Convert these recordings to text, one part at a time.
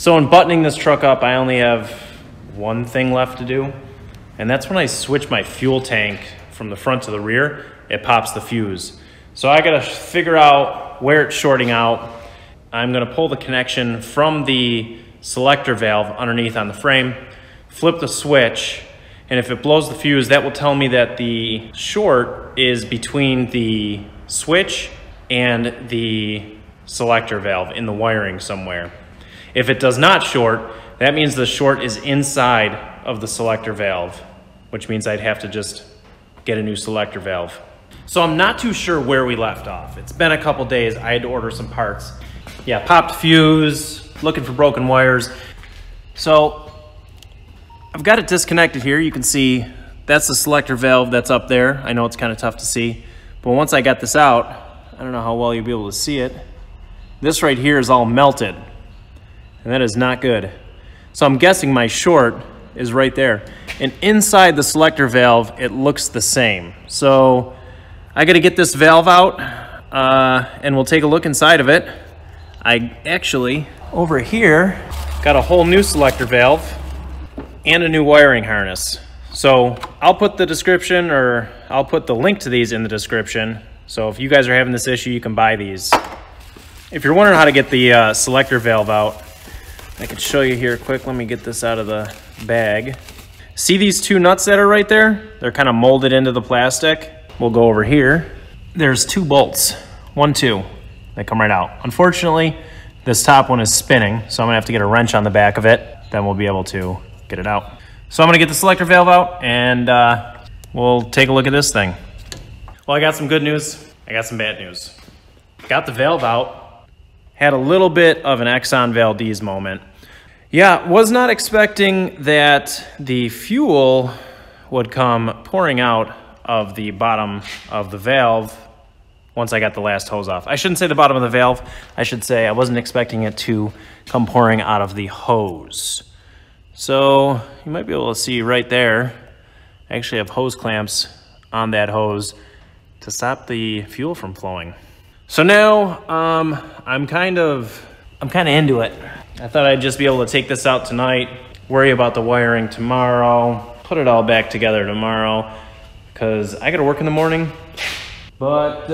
So in buttoning this truck up, I only have one thing left to do, and that's when I switch my fuel tank from the front to the rear, it pops the fuse. So I gotta figure out where it's shorting out. I'm gonna pull the connection from the selector valve underneath on the frame, flip the switch, and if it blows the fuse, that will tell me that the short is between the switch and the selector valve in the wiring somewhere. If it does not short, that means the short is inside of the selector valve, which means I'd have to just get a new selector valve. So I'm not too sure where we left off. It's been a couple days. I had to order some parts. Yeah, popped fuse, looking for broken wires. So I've got it disconnected here. You can see that's the selector valve that's up there. I know it's kind of tough to see, but once I got this out, I don't know how well you'll be able to see it. This right here is all melted, and that is not good. So I'm guessing my short is right there. And inside the selector valve, it looks the same. So I gotta get this valve out and we'll take a look inside of it. I actually, over here, got a whole new selector valve and a new wiring harness. So I'll put the description, or I'll put the link to these in the description. So if you guys are having this issue, you can buy these. If you're wondering how to get the selector valve out, I can show you here quick. Let me get this out of the bag. See these two nuts that are right there? They're kind of molded into the plastic. We'll go over here. There's two bolts, 1, 2. They come right out. Unfortunately, this top one is spinning, so I'm gonna have to get a wrench on the back of it. Then we'll be able to get it out. So I'm gonna get the selector valve out and we'll take a look at this thing. Well, I got some good news. I got some bad news. Got the valve out. Had a little bit of an Exxon Valdez moment. Yeah, was not expecting that the fuel would come pouring out of the bottom of the valve once I got the last hose off. I shouldn't say the bottom of the valve. I should say I wasn't expecting it to come pouring out of the hose. So you might be able to see right there, I actually have hose clamps on that hose to stop the fuel from flowing. So now I'm kind of into it. I thought I'd just be able to take this out tonight, worry about the wiring tomorrow, put it all back together tomorrow, because I gotta work in the morning, but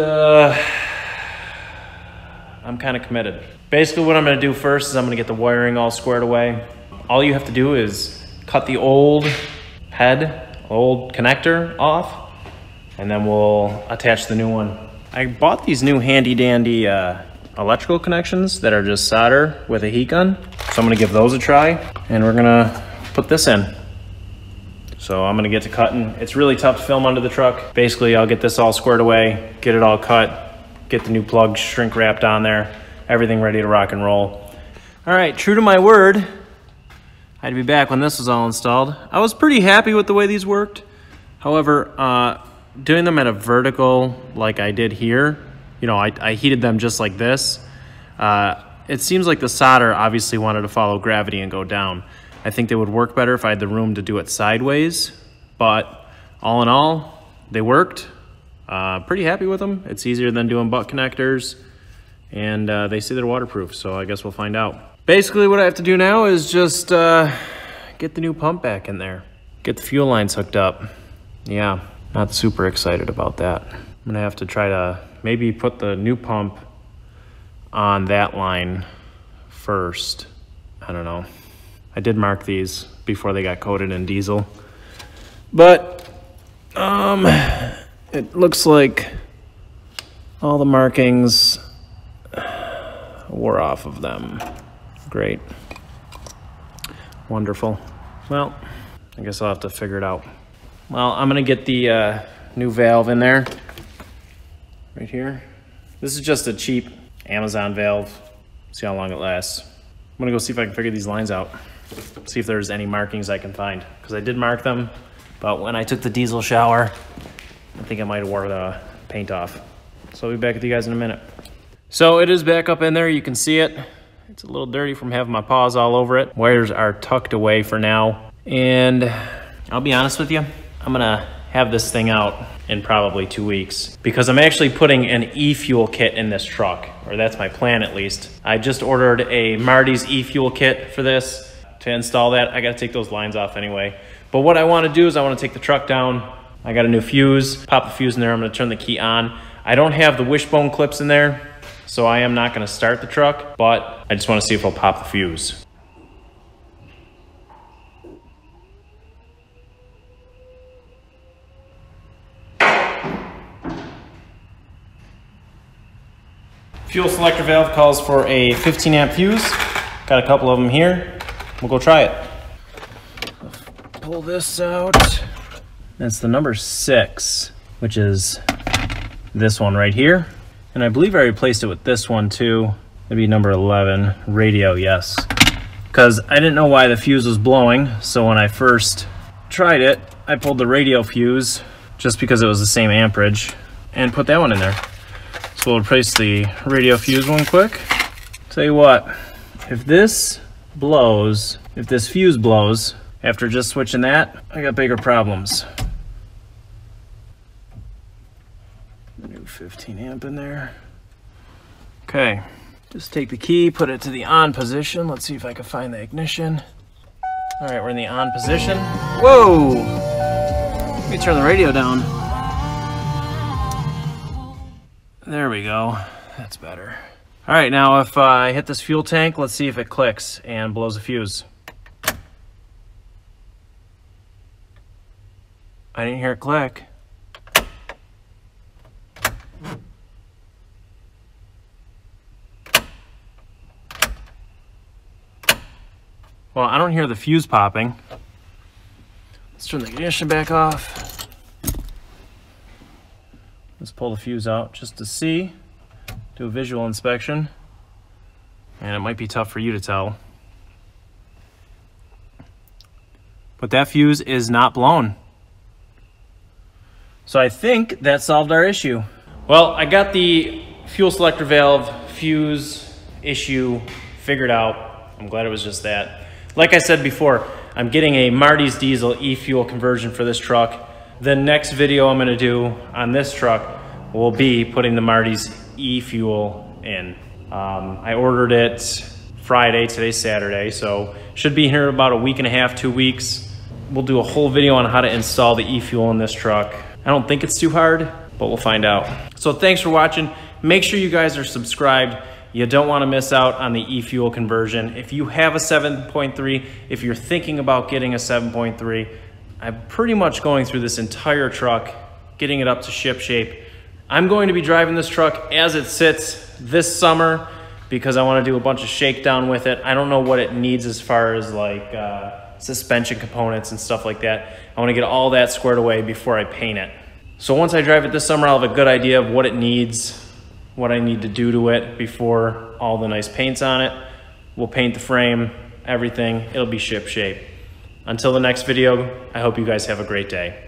I'm kind of committed. Basically what I'm gonna do first is I'm gonna get the wiring all squared away. All you have to do is cut the old head, old connector off, and then we'll attach the new one. I bought these new handy dandy electrical connections that are just solder with a heat gun. So I'm gonna give those a try, and we're gonna put this in. So I'm gonna get to cutting. It's really tough to film under the truck. Basically, I'll get this all squared away, get it all cut, get the new plug shrink wrapped on there, everything ready to rock and roll. All right, true to my word, I'd be back when this was all installed. I was pretty happy with the way these worked. However, doing them at a vertical like I did here, you know, I heated them just like this. It seems like the solder obviously wanted to follow gravity and go down. I think they would work better if I had the room to do it sideways, but all in all, they worked. Pretty happy with them. It's easier than doing butt connectors, and they say they're waterproof, so I guess we'll find out. Basically what I have to do now is just get the new pump back in there, get the fuel lines hooked up. Yeah, not super excited about that. I'm gonna have to try to maybe put the new pump on that line first. I don't know. I did mark these before they got coated in diesel. But it looks like all the markings wore off of them. Great. Wonderful. Well, I guess I'll have to figure it out. Well, I'm gonna get the new valve in there. Right here. This is just a cheap Amazon valve. See how long it lasts. I'm gonna go see if I can figure these lines out. See if there's any markings I can find. Because I did mark them, but when I took the diesel shower, I think I might have wore the paint off. So I'll be back with you guys in a minute. So it is back up in there, you can see it. It's a little dirty from having my paws all over it. Wires are tucked away for now. And I'll be honest with you, I'm gonna have this thing out in probably 2 weeks, because I'm actually putting an e-fuel kit in this truck, or that's my plan at least. I just ordered a Marty's e-fuel kit for this to install that. I gotta take those lines off anyway. But what I wanna do is I wanna take the truck down. I got a new fuse, pop the fuse in there, I'm gonna turn the key on. I don't have the wishbone clips in there, so I am not gonna start the truck, but I just wanna see if it'll pop the fuse. Fuel selector valve calls for a 15 amp fuse. Got a couple of them here. We'll go try it. Pull this out. That's the number 6, which is this one right here. And I believe I replaced it with this one too. That'd be number 11, radio, yes. Because I didn't know why the fuse was blowing, so when I first tried it, I pulled the radio fuse just because it was the same amperage and put that one in there. So we'll replace the radio fuse one quick. Tell you what, if this fuse blows, after just switching that, I got bigger problems. New 15 amp in there. Okay, just take the key, put it to the on position. Let's see if I can find the ignition. All right, we're in the on position. Whoa! Let me turn the radio down. There we go, that's better. All right, now if I hit this fuel tank, let's see if it clicks and blows a fuse. I didn't hear it click. Well, I don't hear the fuse popping. Let's turn the ignition back off. Let's pull the fuse out just to see, do a visual inspection, and it might be tough for you to tell, but that fuse is not blown. So I think that solved our issue. Well, I got the fuel selector valve fuse issue figured out. I'm glad it was just that. Like I said before, I'm getting a Marty's diesel e-fuel conversion for this truck. The next video I'm gonna do on this truck will be putting the Marty's e-fuel in. I ordered it Friday, today's Saturday, so should be here in about a week and a half, 2 weeks. We'll do a whole video on how to install the e-fuel in this truck. I don't think it's too hard, but we'll find out. So thanks for watching. Make sure you guys are subscribed. You don't wanna miss out on the e-fuel conversion. If you have a 7.3, if you're thinking about getting a 7.3, I'm pretty much going through this entire truck, getting it up to ship shape. I'm going to be driving this truck as it sits this summer because I want to do a bunch of shakedown with it. I don't know what it needs as far as like suspension components and stuff like that. I want to get all that squared away before I paint it. So once I drive it this summer, I'll have a good idea of what it needs, what I need to do to it before all the nice paint's on it. We'll paint the frame, everything. It'll be ship shape. Until the next video, I hope you guys have a great day.